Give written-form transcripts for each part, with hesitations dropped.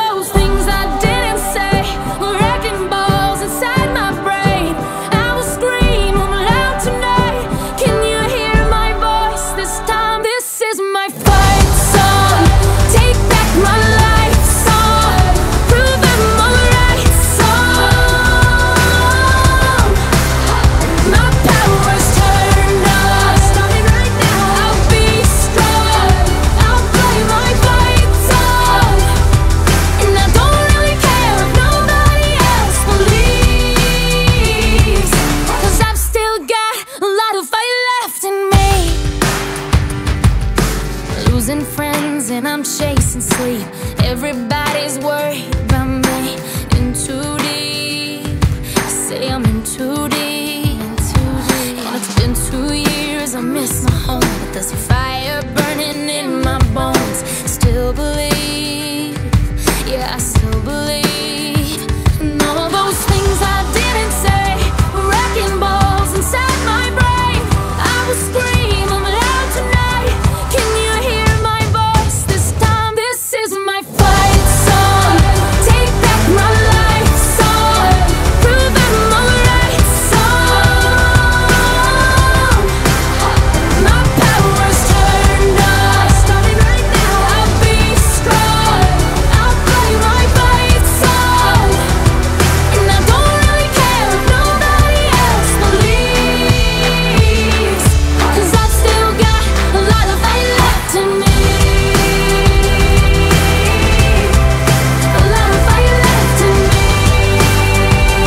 those things I didn't say were wrecking balls inside my brain. I will scream loud tonight. Can you hear my voice this time? This is my fight song. Take back my life song. Prove I'm alright song. My power's turned on. Starting right now. I'll be strong. I'll play my fight song. And I don't really care if nobody else believes, 'cause I've still got a lot of fight left in me. Losing friends and I'm chasing sleep. Everybody's worried about me. In too deep. I say I'm in too deep. And it's been 2 years, I miss my home, but there's a fire burning in my bones. Still believe. Yeah, I still believe. And all those things I didn't say were wrecking balls inside my brain. I will scream them loud tonight. Can you hear my voice this time? This is my fight song. Take back my life song. Prove I'm alright song. My power's turned on. Starting right now. I'll be strong. I'll play my fight song. And I don't really care if nobody else believes, 'cause I've still got a lot of fight left in me. A lot of fight left in me. Like a small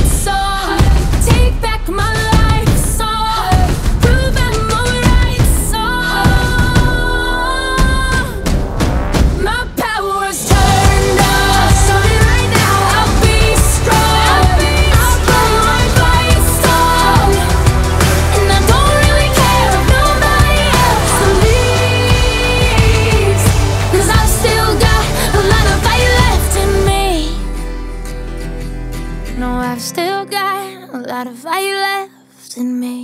song. Take back my life song. Prove I'm alright song. My power's turned on. Starting right now. I'll be strong. I'll play my fight song. And I don't really care if nobody else believes, 'cause I've still got a lot of fight left in me. No, I've still got a lot of fight left in me.